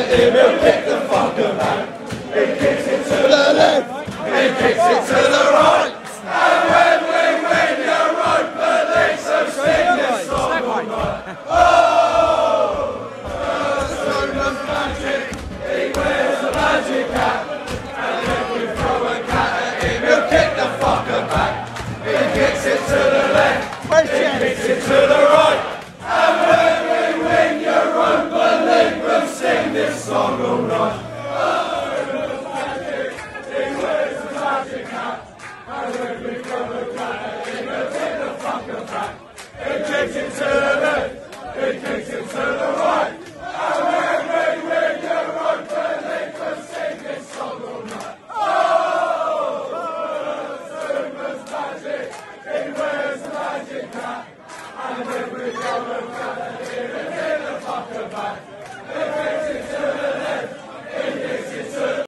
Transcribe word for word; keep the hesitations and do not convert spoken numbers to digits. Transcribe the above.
right, it will kick the fucker back. It kicks it to the left, it kicks it to the right. And when we win, you're right, but they so sing this song all night. Oh, Kurt Zouma's magic, he wears a magic hat. And if you throw a cat at him, he'll kick the fucker back. It kicks it to the left, it kicks it to the right. And when we win, you're right, but they will sing this song all night. It kicks it to the left, it kicks it to the right. And when we win, you're right, but they can sing this song all night. Oh, Kurt Zouma's magic, he wears a magic hat. And when we come and